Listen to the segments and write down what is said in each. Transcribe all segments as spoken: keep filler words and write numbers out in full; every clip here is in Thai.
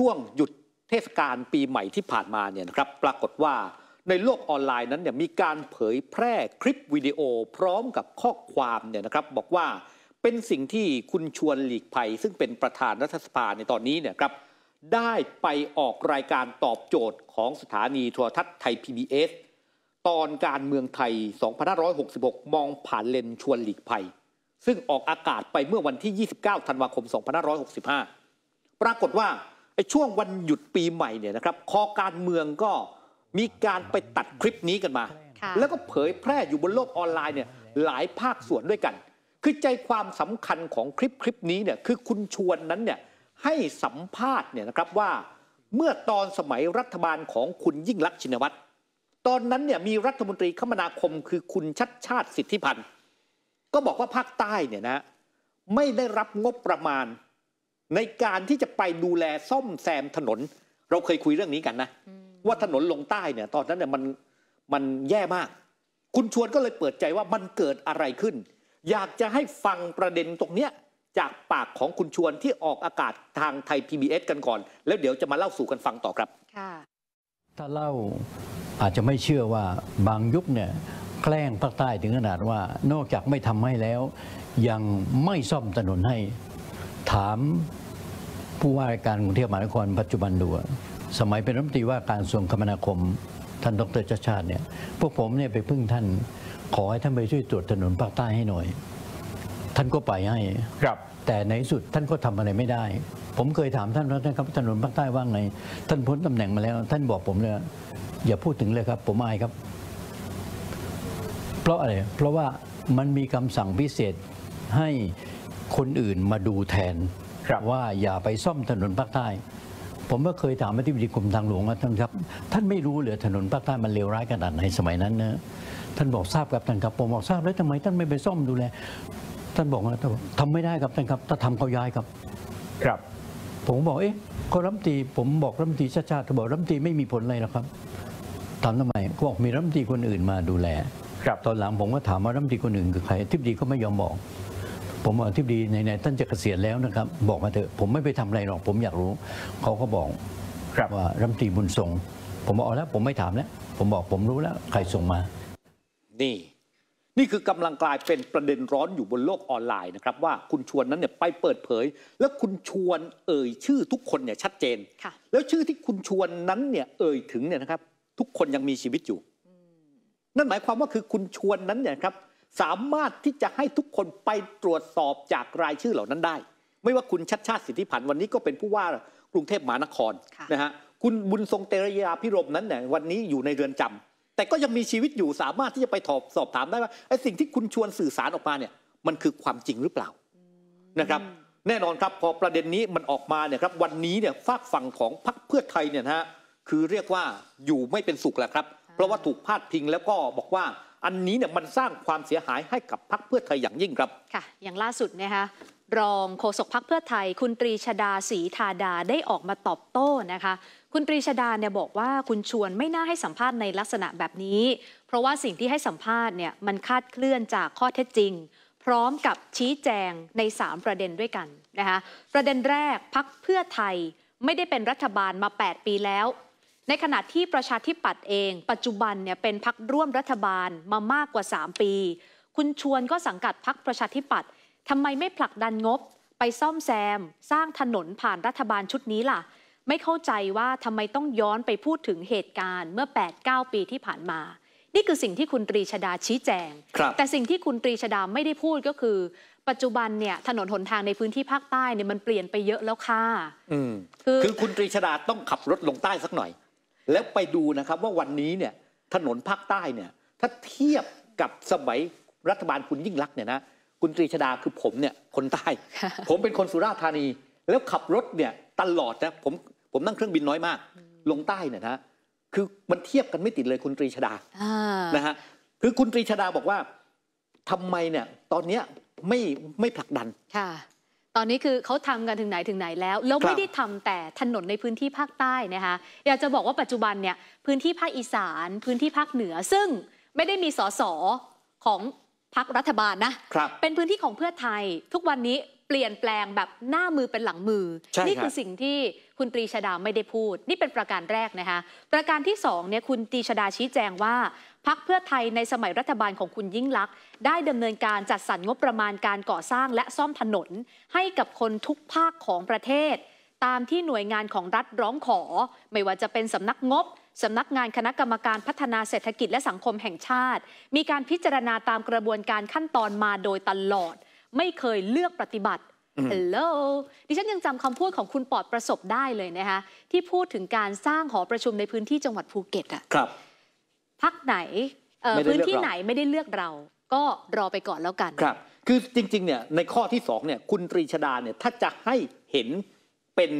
ช่วงหยุดเทศกาลปีใหม่ที่ผ่านมาเนี่ยนะครับปรากฏว่าในโลกออนไลน์นั้นเนี่ยมีการเผยแพร่คลิปวิดีโอพร้อมกับข้อความเนี่ยนะครับบอกว่าเป็นสิ่งที่คุณชวนหลีกภัยซึ่งเป็นประธานรัฐสภาในตอนนี้เนี่ยครับได้ไปออกรายการตอบโจทย์ของสถานีโทรทัศน์ไทย พี บี เอส ตอนการเมืองไทย สองพันห้าร้อยหกสิบหก มองผ่านเลนชวนหลีกภัยซึ่งออกอากาศไปเมื่อวันที่ ยี่สิบเก้า ธันวาคม สองพันห้าร้อยหกสิบห้า ปรากฏว่าไอ้ช่วงวันหยุดปีใหม่เนี่ยนะครับคอการเมืองก็มีการไปตัดคลิปนี้กันมาแล้วก็เผยแพร่อยู่บนโลกออนไลน์เนี่ยหลายภาคส่วนด้วยกันคือใจความสำคัญของคลิปคลิปนี้เนี่ยคือคุณชวนนั้นเนี่ยให้สัมภาษณ์เนี่ยนะครับว่าเมื่อตอนสมัยรัฐบาลของคุณยิ่งลักษณ์ชินวัตรตอนนั้นเนี่ยมีรัฐมนตรีคมนาคมคือคุณชัชชาติสิทธิพันธ์ก็บอกว่าภาคใต้เนี่ยนะไม่ได้รับงบประมาณในการที่จะไปดูแลซ่อมแซมถนนเราเคยคุยเรื่องนี้กันนะว่าถนนลงใต้เนี่ยตอนนั้นเนี่ยมันมันแย่มากคุณชวนก็เลยเปิดใจว่ามันเกิดอะไรขึ้นอยากจะให้ฟังประเด็นตรงเนี้ยจากปากของคุณชวนที่ออกอากาศทางไทย พี บี เอส กันก่อนแล้วเดี๋ยวจะมาเล่าสู่กันฟังต่อครับถ้าเล่าอาจจะไม่เชื่อว่าบางยุคเนี่ยแกล้งภาคใต้ถึงขนาดว่านอกจากไม่ทำให้แล้วยังไม่ซ่อมถนนให้ถามผู้ว่าการกรุงเทพมหานครปัจจุบันดูสมัยเป็นรัฐมนตรีว่าการกระทรวงคมนาคมท่านดร.ชัชชาติเนี่ยพวกผมเนี่ยไปพึ่งท่านขอให้ท่านไปช่วยตรวจถนนภาคใต้ให้หน่อยท่านก็ไปให้ครับแต่ในสุดท่านก็ทำอะไรไม่ได้ผมเคยถามท่านว่าท่านครับถนนภาคใต้ว่างไงท่านพ้นตำแหน่งมาแล้วท่านบอกผมเลยอย่าพูดถึงเลยครับผมอายครับเพราะอะไรเพราะว่ามันมีคำสั่งพิเศษให้คนอื่นมาดูแทนว่าอย่าไปซ่อมถนนภาคใต้ผมก็เคยถามอธิบดีกรมทางหลวงว่าท่านครับท่านไม่รู้เหรอถนนภาคใต้มันเลวร้ายขนาดไหนสมัยนั้นนะท่านบอกทราบครับท่านครับผมบอกทราบแล้วทำไมท่านไม่ไปซ่อมดูแลท่านบอกว่าทำไม่ได้ครับท่านครับถ้าทำเขาย้ายครับครับผมบอกเอ๊ะก็รัฐมนตรีผมบอกรัฐมนตรีชาติชาติบอกรัฐมนตรีไม่มีผลอะไรหรอกครับถามทำไมก็บอกมีรัฐมนตรีคนอื่นมาดูแลครับตอนหลังผมก็ถามว่ารัฐมนตรีคนอื่นคือใครอธิบดีก็ไม่ยอมบอกผมอธิบดีในในท่านจะเกษียณแล้วนะครับบอกมาเถอะผมไม่ไปทำอะไรหรอกผมอยากรู้เขาก็บอกว่ารัฐมนตรีบุญทรงผมบอกเอาแล้วผมไม่ถามแล้วผมบอกผมรู้แล้วใครส่งมานี่นี่คือกำลังกลายเป็นประเด็นร้อนอยู่บนโลกออนไลน์นะครับว่าคุณชวนนั้นเนี่ยไปเปิดเผยแล้วคุณชวนเอ่ยชื่อทุกคนเนี่ยชัดเจนแล้วชื่อที่คุณชวนนั้นเนี่ยเอ่ยถึงเนี่ยนะครับทุกคนยังมีชีวิตอยู่นั่นหมายความว่าคือคุณชวนนั้นเนี่ยครับสามารถที่จะให้ทุกคนไปตรวจสอบจากรายชื่อเหล่านั้นได้ไม่ว่าคุณชัชชาติสิทธิพันธ์วันนี้ก็เป็นผู้ว่ากรุงเทพมหานครนะฮะคุณบุญทรงเตรยาพิรมนั้นเนี่ยวันนี้อยู่ในเรือนจำแต่ก็ยังมีชีวิตอยู่สามารถที่จะไปสอบสอบถามได้ว่าไอ้สิ่งที่คุณชวนสื่อสารออกมาเนี่ยมันคือความจริงหรือเปล่านะครับแน่นอนครับพอประเด็นนี้มันออกมาเนี่ยครับวันนี้เนี่ยฝากฝั่งของพรรคเพื่อไทยเนี่ยนะฮะคือเรียกว่าอยู่ไม่เป็นสุขแหละครับเพราะว่าถูกพาดพิงแล้วก็บอกว่าอันนี้เนี่ยมันสร้างความเสียหายให้กับพรรคเพื่อไทยอย่างยิ่งครับค่ะอย่างล่าสุดนะคะรองโฆษกพรรคเพื่อไทยคุณตรีชดาศรีธาดาได้ออกมาตอบโต้นะคะคุณตรีชดาเนี่ยบอกว่าคุณชวนไม่น่าให้สัมภาษณ์ในลักษณะแบบนี้เพราะว่าสิ่งที่ให้สัมภาษณ์เนี่ยมันคาดเคลื่อนจากข้อเท็จจริงพร้อมกับชี้แจงในสามประเด็นด้วยกันนะคะประเด็นแรกพรรคเพื่อไทยไม่ได้เป็นรัฐบาลมาแปดปีแล้วในขณะที่ประชาธิปัตย์เองปัจจุบันเนี่ยเป็นพรรคร่วมรัฐบาลมามากกว่าสามปีคุณชวนก็สังกัดพรรคประชาธิปัตย์ทำไมไม่ผลักดันงบไปซ่อมแซมสร้างถนนผ่านรัฐบาลชุดนี้ล่ะไม่เข้าใจว่าทำไมต้องย้อนไปพูดถึงเหตุการณ์เมื่อ แปดเก้า ปีที่ผ่านมานี่คือสิ่งที่คุณตรีชดาชี้แจงแต่สิ่งที่คุณตรีชดาไม่ได้พูดก็คือปัจจุบันเนี่ยถนนหนทางในพื้นที่ภาคใต้เนี่ยมันเปลี่ยนไปเยอะแล้วค่ะคือคือคุณตรีชดาต้องขับรถลงใต้สักหน่อยแล้วไปดูนะครับว่าวันนี้เนี่ยถนนภาคใต้เนี่ยถ้าเทียบกับสมัยรัฐบาลคุณยิ่งลักษณ์เนี่ยนะคุณตรีชดาคือผมเนี่ยคนใต้ ผมเป็นคนสุราษฎร์ธานีแล้วขับรถเนี่ยตลอดนะผมผมนั่งเครื่องบินน้อยมาก ลงใต้เนี่ยนะคือมันเทียบกันไม่ติดเลยคุณตรีชดา นะฮะคือคุณตรีชดาบอกว่าทำไมเนี่ยตอนเนี้ยไม่ไม่ผลักดันค่ะตอนนี้คือเขาทำกันถึงไหนถึงไหนแล้วแล้วไม่ได้ทำแต่ถนนในพื้นที่ภาคใต้นะคะอยากจะบอกว่าปัจจุบันเนี่ยพื้นที่ภาคอีสานพื้นที่ภาคเหนือซึ่งไม่ได้มีสสของพรรครัฐบาลนะเป็นพื้นที่ของเพื่อไทยทุกวันนี้เปลี่ยนแปลงแบบหน้ามือเป็นหลังมือนี่คือสิ่งที่ คุณตรีชดาไม่ได้พูดนี่เป็นประการแรกนะคะประการที่สองเนี่ยคุณตรีชดาชี้แจงว่าพรรคเพื่อไทยในสมัยรัฐบาลของคุณยิ่งลักษณ์ได้ดำเนินการจัดสรรงบประมาณการก่อสร้างและซ่อมถนนให้กับคนทุกภาคของประเทศตามที่หน่วยงานของรัฐร้องขอไม่ว่าจะเป็นสำนักงบสำนักงานคณะกรรมการพัฒนาเศรษฐกิจและสังคมแห่งชาติมีการพิจารณาตามกระบวนการขั้นตอนมาโดยตลอดไม่เคยเลือกปฏิบัติฮัลโหลดิฉันยังจำคำพูดของคุณปอดประสบได้เลยนะคะที่พูดถึงการสร้างหอประชุมในพื้นที่จังหวัดภูเก็ตอะครับพรรคไหนพื้นที่ไหนไม่ได้เลือกเราก็รอไปก่อนแล้วกันครับคือจริงๆเนี่ยในข้อที่สองเนี่ยคุณตรีชดาเนี่ยถ้าจะให้เห็นเป็น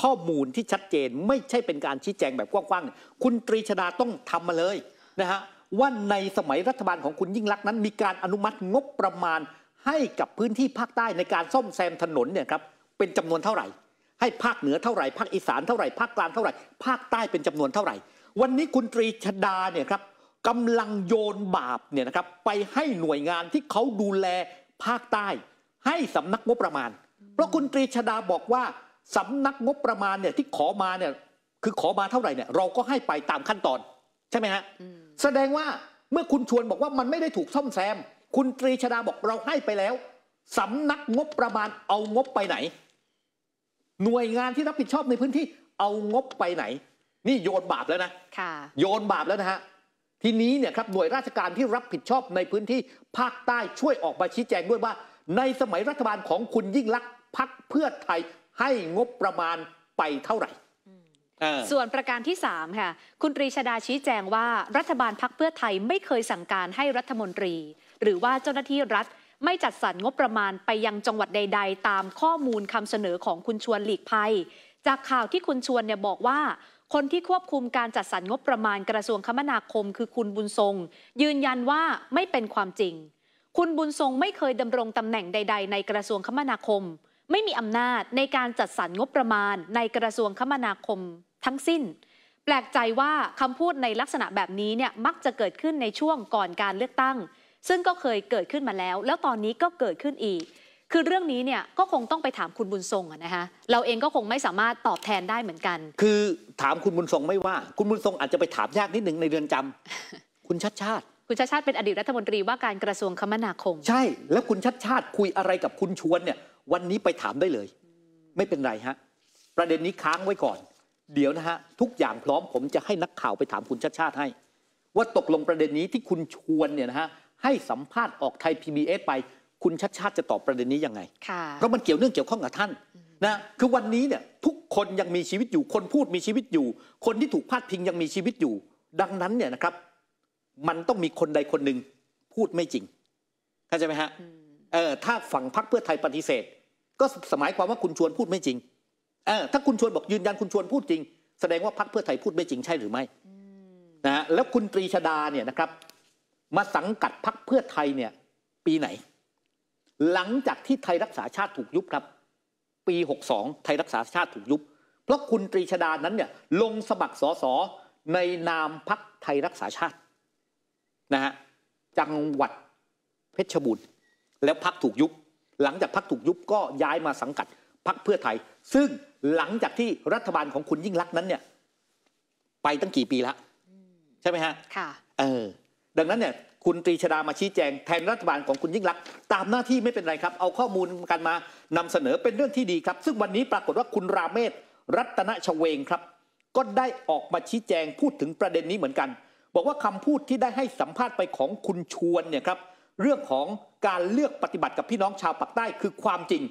ข้อมูลที่ชัดเจนไม่ใช่เป็นการชี้แจงแบบกว้างๆคุณตรีชดาต้องทำมาเลยนะฮะว่าในสมัยรัฐบาลของคุณยิ่งลักษณ์นั้นมีการอนุมัติงบประมาณให้กับพื้นที่ภาคใต้ในการซ่อมแซมถนนเนี่ยครับเป็นจำนวนเท่าไหร่ให้ภาคเหนือเท่าไหร่ภาคอีสานเท่าไหร่ภาคกลางเท่าไหร่ภาคใต้เป็นจำนวนเท่าไหร่วันนี้คุณตรีชดาเนี่ยครับกำลังโยนบาปเนี่ยนะครับไปให้หน่วยงานที่เขาดูแลภาคใต้ให้สำนักงบประมาณเพราะคุณตรีชดาบอกว่าสำนักงบประมาณเนี่ยที่ขอมาเนี่ยคือขอมาเท่าไหร่เนี่ยเราก็ให้ไปตามขั้นตอนใช่ไหมฮะแสดงว่าเมื่อคุณชวนบอกว่ามันไม่ได้ถูกซ่อมแซมคุณตรีชดาบอกเราให้ไปแล้วสำนักงบประมาณเอางบไปไหนหน่วยงานที่รับผิดชอบในพื้นที่เอางบไปไหนนี่โยนบาปแล้วนะโยนบาปแล้วนะฮะทีนี้เนี่ยครับหน่วยราชการที่รับผิดชอบในพื้นที่ภาคใต้ช่วยออกมาชี้แจงด้วยว่าในสมัยรัฐบาลของคุณยิ่งลักษณ์พรรคเพื่อไทยให้งบประมาณไปเท่าไหร่ส่วนประการที่สามค่ะคุณตรีชดาชี้แจงว่ารัฐบาลพรรคเพื่อไทยไม่เคยสั่งการให้รัฐมนตรีหรือว่าเจ้าหน้าที่รัฐไม่จัดสรรงบประมาณไปยังจังหวัดใดๆตามข้อมูลคำเสนอของคุณชวนหลีกภัยจากข่าวที่คุณชวนเนี่ยบอกว่าคนที่ควบคุมการจัดสรรงบประมาณกระทรวงคมนาคมคือคุณบุญทรงยืนยันว่าไม่เป็นความจริงคุณบุญทรงไม่เคยดำรงตำแหน่งใดๆในกระทรวงคมนาคมไม่มีอำนาจในการจัดสรรงบประมาณในกระทรวงคมนาคมทั้งสิ้นแปลกใจว่าคำพูดในลักษณะแบบนี้เนี่ยมักจะเกิดขึ้นในช่วงก่อนการเลือกตั้งซึ่งก็เคยเกิดขึ้นมาแล้วแล้วตอนนี้ก็เกิดขึ้นอีกคือเรื่องนี้เนี่ยก็คงต้องไปถามคุณบุญทรงนะคะเราเองก็คงไม่สามารถตอบแทนได้เหมือนกันคือถามคุณบุญทรงไม่ว่าคุณบุญทรงอาจจะไปถามยากนิดหนึ่งในเรือนจำ คุณชัดชาติคุณชัดชาติเป็นอดีตรัฐมนตรีว่าการกระทรวงคมนาคมใช่แล้วคุณชัดชาติคุยอะไรกับคุณชวนเนี่ยวันนี้ไปถามได้เลยไม่เป็นไรฮะประเด็นนี้ค้างไว้ก่อนเดี๋ยวนะฮะทุกอย่างพร้อมผมจะให้นักข่าวไปถามคุณชัดชาติให้ว่าตกลงประเด็นนี้ที่คุณชวนเนี่ยนะฮะให้สัมภาษณ์ออกไทย พี บี เอส ไปคุณชัดชาติจะตอบประเด็นนี้ยังไงเพราะมันเกี่ยวเนื่องเกี่ยวข้องกับท่านนะคือวันนี้เนี่ยทุกคนยังมีชีวิตอยู่คนพูดมีชีวิตอยู่คนที่ถูกพาดพิงยังมีชีวิตอยู่ดังนั้นเนี่ยนะครับมันต้องมีคนใดคนหนึ่งพูดไม่จริงเข้าใจไหมฮะเออถ้าฝั่งพรรคเพื่อไทยปฏิเสธก็หมายความว่าคุณชวนพูดไม่จริงเออถ้าคุณชวนบอกยืนยันคุณชวนพูดจริงแสดงว่าพรรคเพื่อไทยพูดไม่จริงใช่หรือไม่นะแล้วคุณตรีชดาเนี่ยนะครับมาสังกัดพรรคเพื่อไทยเนี่ยปีไหนหลังจากที่ไทยรักษาชาติถูกยุบครับปีหกสองไทยรักษาชาติถูกยุบเพราะคุณตรีชดานั้นเนี่ยลงสมัครสสในนามพรรคไทยรักษาชาตินะฮะจังหวัดเพชรบูรณ์แล้วพรรคถูกยุบหลังจากพรรคถูกยุบก็ย้ายมาสังกัดพรรคเพื่อไทยซึ่งหลังจากที่รัฐบาลของคุณยิ่งลักษณ์นั้นเนี่ยไปตั้งกี่ปีละใช่ไหมฮะค่ะเออดังนั้นเนี่ยคุณตรีชดามาชี้แจงแทนรัฐบาลของคุณยิ่งลักษณ์ตามหน้าที่ไม่เป็นไรครับเอาข้อมูลกันมานำเสนอเป็นเรื่องที่ดีครับซึ่งวันนี้ปรากฏว่าคุณราเมศรัตนชเวงครับก็ได้ออกมาชี้แจงพูดถึงประเด็นนี้เหมือนกันบอกว่าคำพูดที่ได้ให้สัมภาษณ์ไปของคุณชวนเนี่ยครับเรื่องของการเลือกปฏิบัติกับพี่น้องชาวปากใต้คือความจริง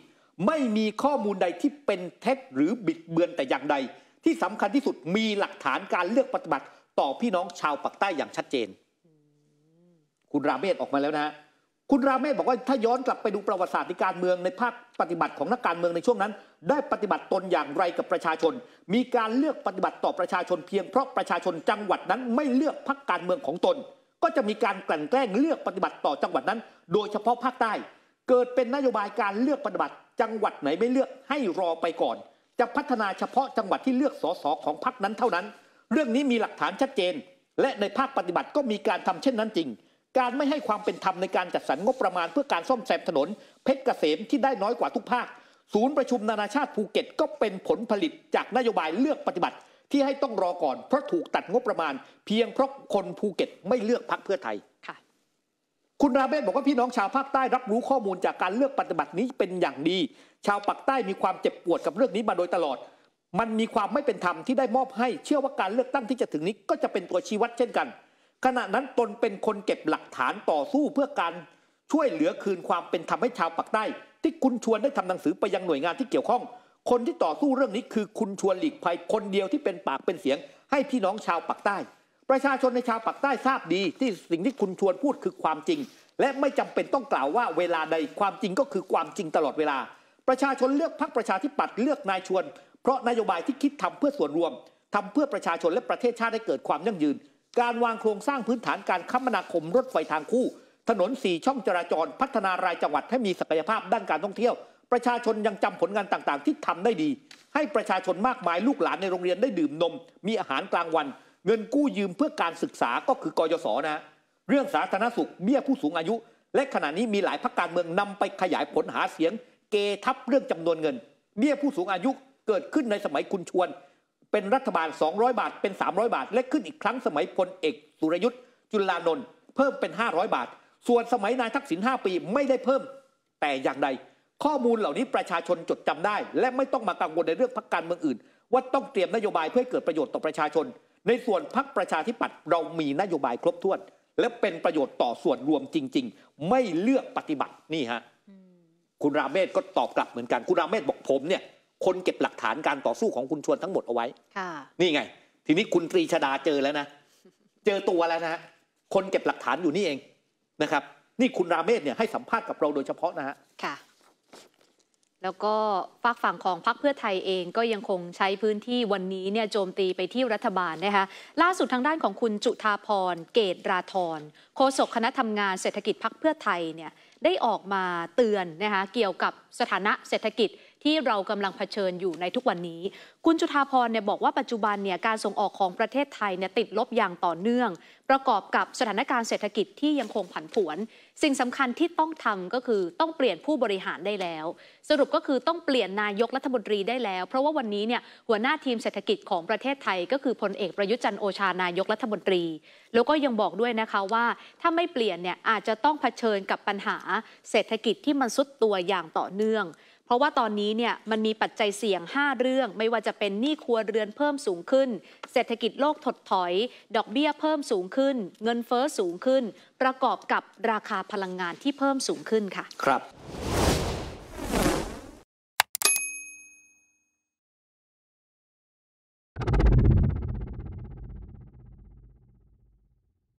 ไม่มีข้อมูลใดที่เป็นเท็จหรือบิดเบือนแต่อย่างใดที่สำคัญที่สุดมีหลักฐานการเลือกปฏิบัติต่อพี่น้องชาวปากใต้อย่างชัดเจนคุณราเมศออกมาแล้วนะฮะคุณราเมศบอกว่าถ้าย้อนกลับไปดูประวัติศาสตร์การเมืองในภาคปฏิบัติของนักการเมืองในช่วงนั้นได้ปฏิบัติตนอย่างไรกับประชาชนมีการเลือกปฏิบัติต่อประชาชนเพียงเพราะประชาชนจังหวัดนั้นไม่เลือกพรรคการเมืองของตนก็จะมีการกลั่นแกล้งเลือกปฏิบัติต่อจังหวัดนั้นโดยเฉพาะภาคใต้เกิดเป็นนโยบายการเลือกปฏิบัติจังหวัดไหนไม่เลือกให้รอไปก่อนจะพัฒนาเฉพาะจังหวัดที่เลือกส.ส.ของพรรคนั้นเท่านั้นเรื่องนี้มีหลักฐานชัดเจนและในภาคปฏิบัติก็มีการทำเช่นนั้นจริงการไม่ให้ความเป็นธรรมในการจัดสรรงบประมาณเพื่อการซ่อมแซมถนนเพชรเกษมที่ได้น้อยกว่าทุกภาค ศูนย์ประชุมนานาชาติภูเก็ตก็เป็นผลผลิตจากนโยบายเลือกปฏิบัติที่ให้ต้องรอก่อนเพราะถูกตัดงบประมาณเพียงเพราะคนภูเก็ตไม่เลือกพรรคเพื่อไทยค่ะคุณราเมศบอกว่าพี่น้องชาวภาคใต้รับรู้ข้อมูลจากการเลือกปฏิบัตินี้เป็นอย่างดีชาวปากใต้มีความเจ็บปวดกับเรื่องนี้มาโดยตลอดมันมีความไม่เป็นธรรมที่ได้มอบให้เชื่อว่าการเลือกตั้งที่จะถึงนี้ก็จะเป็นตัวชี้วัดเช่นกันขณะนั้นตนเป็นคนเก็บหลักฐานต่อสู้เพื่อการช่วยเหลือคืนความเป็นธรรมให้ชาวปากใต้ที่คุณชวนได้ทำหนังสือไปยังหน่วยงานที่เกี่ยวข้องคนที่ต่อสู้เรื่องนี้คือคุณชวนหลีกภัยคนเดียวที่เป็นปากเป็นเสียงให้พี่น้องชาวปากใต้ประชาชนในชาวปากใต้ทราบดีที่สิ่งที่คุณชวนพูดคือความจริงและไม่จำเป็นต้องกล่าวว่าเวลาใดความจริงก็คือความจริงตลอดเวลาประชาชนเลือกพรรคประชาธิปัตย์เลือกนายชวนเพราะนโยบายที่คิดทำเพื่อส่วนรวมทำเพื่อประชาชนและประเทศชาติให้เกิดความยั่งยืนการวางโครงสร้างพื้นฐานการคมนาคมรถไฟทางคู่ถนนสี่ช่องจราจรพัฒนารายจังหวัดให้มีศักยภาพด้านการท่องเที่ยวประชาชนยังจำผลงานต่างๆที่ทำได้ดีให้ประชาชนมากมายลูกหลานในโรงเรียนได้ดื่มนมมีอาหารกลางวันเงินกู้ยืมเพื่อการศึกษาก็คือกยศนะเรื่องสาธารณสุขเบี้ยผู้สูงอายุและขณะนี้มีหลายพรรคการเมืองนำไปขยายผลหาเสียงเกทับเรื่องจำนวนเงินเบี้ยผู้สูงอายุเกิดขึ้นในสมัยคุณชวนเป็นรัฐบาลสองร้อยบาทเป็นสามร้อยบาทและขึ้นอีกครั้งสมัยพลเอกสุรยุทธ์จุลานนท์เพิ่มเป็นห้าร้อยบาทส่วนสมัยนายทักษิณห้าปีไม่ได้เพิ่มแต่อย่างใดข้อมูลเหล่านี้ประชาชนจดจำได้และไม่ต้องมากังวลในเรื่องพรรคการเมืองอื่นว่าต้องเตรียมนโยบายเพื่อให้เกิดประโยชน์ต่อประชาชนในส่วนพรรคประชาธิปัตย์เรามีนโยบายครบถ้วนและเป็นประโยชน์ต่อส่วนรวมจริงๆไม่เลือกปฏิบัตินี่ฮะคุณราเมศก็ตอบกลับเหมือนกันคุณราเมศบอกผมเนี่ยคนเก็บหลักฐานการต่อสู้ของคุณชวนทั้งหมดเอาไว้นี่ไงทีนี้คุณตรีชดาเจอแล้วนะเจอตัวแล้วนะคนเก็บหลักฐานอยู่นี่เองนะครับนี่คุณราเมศเนี่ยให้สัมภาษณ์กับเราโดยเฉพาะนะฮะค่ะแล้วก็ฝากฝั่งของพรรคเพื่อไทยเองก็ยังคงใช้พื้นที่วันนี้เนี่ยโจมตีไปที่รัฐบาลนะคะล่าสุดทางด้านของคุณจุฑาภรณ์เกษราธรโฆษกคณะทำงานเศรษฐกิจพรรคเพื่อไทยเนี่ยได้ออกมาเตือนนะคะเกี่ยวกับสถานะเศรษฐกิจที่เรากำลังเผชิญอยู่ในทุกวันนี้คุณจุฑาภรณ์เนี่ยบอกว่าปัจจุบันเนี่ยการส่งออกของประเทศไทยเนี่ยติดลบอย่างต่อเนื่องประกอบกับสถานการณ์เศรษฐกิจที่ยังคงผันผวนสิ่งสำคัญที่ต้องทำก็คือต้องเปลี่ยนผู้บริหารได้แล้วสรุปก็คือต้องเปลี่ยนนายกรัฐมนตรีได้แล้วเพราะว่าวันนี้เนี่ยหัวหน้าทีมเศรษฐกิจของประเทศไทยก็คือพลเอกประยุทธ์จันทร์โอชานายกรัฐมนตรีแล้วก็ยังบอกด้วยนะคะว่าถ้าไม่เปลี่ยนเนี่ยอาจจะต้องเผชิญกับปัญหาเศรษฐกิจที่มันซุดตัวอย่างต่อเนื่องเพราะว่าตอนนี้เนี่ยมันมีปัจจัยเสี่ยงห้าเรื่องไม่ว่าจะเป็นหนี้ครัวเรือนเพิ่มสูงขึ้นเศรษฐกิจโลกถดถอยดอกเบี้ยเพิ่มสูงขึ้นเงินเฟ้อสูงขึ้นประกอบกับราคาพลังงานที่เพิ่มสูงขึ้นค่ะครับ